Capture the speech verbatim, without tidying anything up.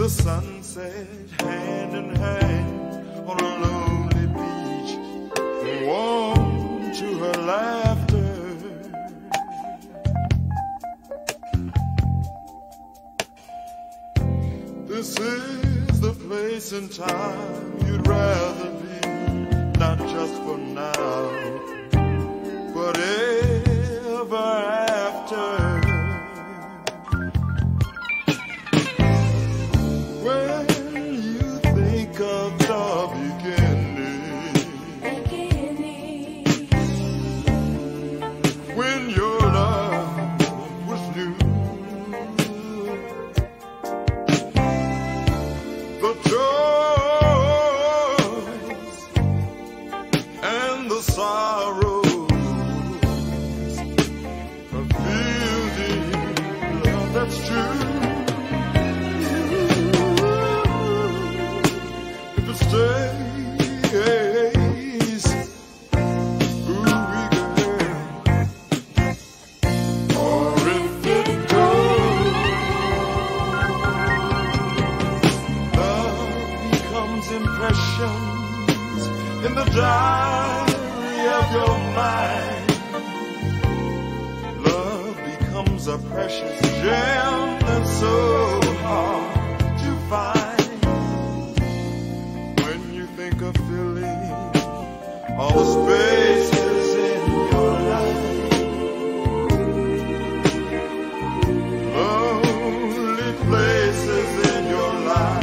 The sunset hand in hand on a lonely beach, warm to her laughter. This is the place and time you'd rather be, not just for now, but ever after. In the diary of your mind, love becomes a precious gem that's so hard to find. When you think of filling all the spaces in your life, lonely places in your life,